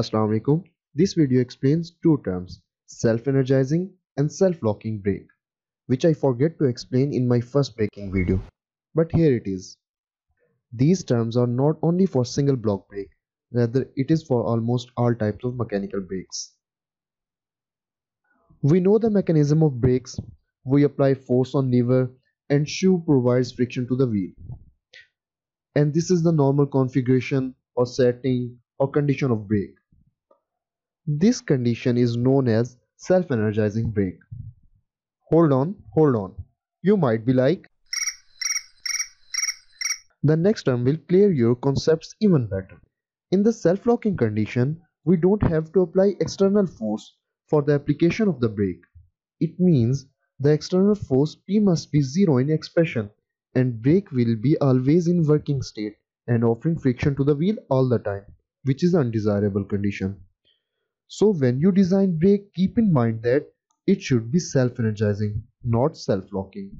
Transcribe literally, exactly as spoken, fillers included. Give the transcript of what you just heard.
Assalamu alaikum. This video explains two terms, self-energizing and self-locking brake, which I forget to explain in my first braking video, but here it is. These terms are not only for single block brake, rather it is for almost all types of mechanical brakes. We know the mechanism of brakes. We apply force on lever and shoe provides friction to the wheel. And this is the normal configuration or setting or condition of brake. This condition is known as self-energizing brake. Hold on, hold on. You might be like, the next term will clear your concepts even better. In the self-locking condition, we don't have to apply external force for the application of the brake. It means the external force P must be zero in expression and brake will be always in working state and offering friction to the wheel all the time, which is an undesirable condition. So when you design brake, keep in mind that it should be self-energizing, not self-locking.